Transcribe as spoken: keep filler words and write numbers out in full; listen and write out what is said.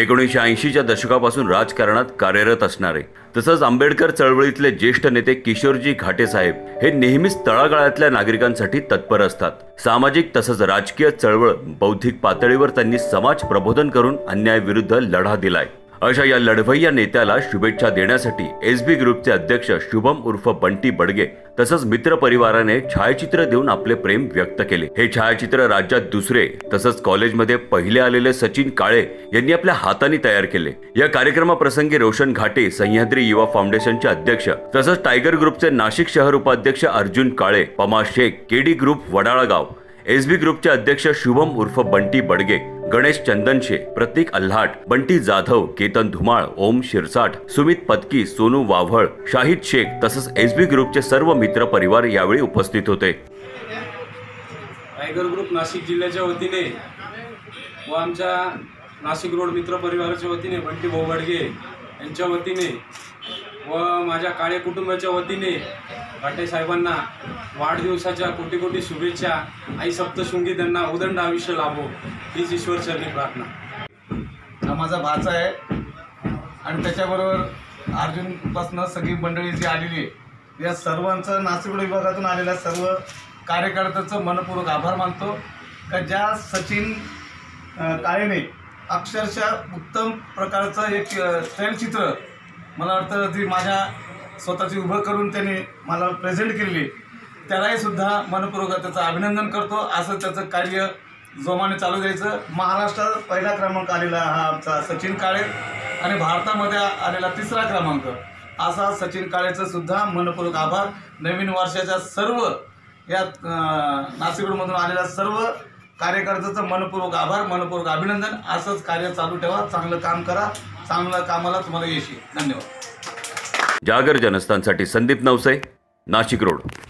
एकोणीसशे ऐंशीच्या दशकापासून राजकारणात कार्यरत असणारे तसंच आंबेडकर चळवळीतले ज्येष्ठ नेते किशोरजी घाटे साहेब हे नेहमीच तळागाळातल्या नागरिकांसाठी तत्पर असतात. सामाजिक तसंच राजकीय चळवळ बौद्धिक पातळीवर त्यांनी समाज प्रबोधन करून अन्यायाविरुद्ध लढा दिलाय. अशा या लढवय्या नेत्याला शुभेच्छा देण्यासाठी एसबी ग्रुपचे अध्यक्ष शुभम उर्फ बंटी बडगे तसंच मित्रपरिवाराने छायाचित्र देऊन आपले प्रेम व्यक्त केले. हे छायाचित्र राज्यात दुसरे तसंच कॉलेजमध्ये पहिले आलेले सचिन काळे यांनी आपल्या हाताने तयार केले. या कार्यक्रमाप्रसंगी रोशन घाटे सह्याद्री युवा फाउंडेशनचे अध्यक्ष तसंच टायगर ग्रुपचे नाशिक शहर उपाध्यक्ष अर्जुन काळे, पमा Shaikh, KD group Wadalgaon, SB ग्रुपचे अध्यक्ष शुभम उर्फ बंटी बडगे, गणेश चंदनशेख, प्रतीक अल्हाट, बंटी जाधव, केतन धुमाल, ओम शिरसाट, सुमित पत्की, सोनू वावळ, शाहिद शेख तसंच एसबी ग्रुपचे सर्व मित्र परिवार यावेळी उपस्थित होते. टायगर ग्रुप नाशिक जिल्ह्याच्या वतीने व आमच्या नाशिक रोड मित्र परिवाराच्या वतीने बंटी भाऊ बडगे यांच्या वतीने व माझ्या काळे कुटुंबाच्या वतीने घाटे साहेबांना वाढदिवसाच्या कोटी कोटी शुभेच्छा. आई सप्तशृंगी त्यांना उदंड आयुष्य लाभो हीच ईश्वर चरणी प्रार्थना. हा माझा भाचा आहे आणि त्याच्याबरोबर अर्जुनपासून सगळी मंडळी जी आलेली आहे या सर्वांचं नाशिक विभागातून आलेल्या सर्व कार्यकर्त्यांचं मनपूर्वक आभार मानतो का ज्या सचिन काळेने अक्षरशः उत्तम प्रकारचं एक तैलचित्र मला वाटतं जी माझ्या स्वतःची उभं करून त्यांनी मला प्रेझेंट केलेली त्यालाही सुद्धा मनपूर्वक त्याचं अभिनंदन करतो. असं त्याचं कार्य जोमाने चालू द्यायचं. महाराष्ट्रात पहिला क्रमांक आलेला हा आमचा सचिन काळे आणि भारतामध्ये आलेला तिसरा क्रमांक असा सचिन काळेचं सुद्धा मनपूर्वक आभार. नवीन वर्षाच्या सर्व या नाशिकमधून आलेल्या सर्व कार्यकर्त्याचं मनपूर्वक आभार मनपूर्वक अभिनंदन. असंच कार्य चालू ठेवा. चांगलं काम करा. चांगल्या कामाला तुम्हाला यश येईल. धन्यवाद. जागर जनस्थानसाठी संदीप नौसे, नाशिक रोड.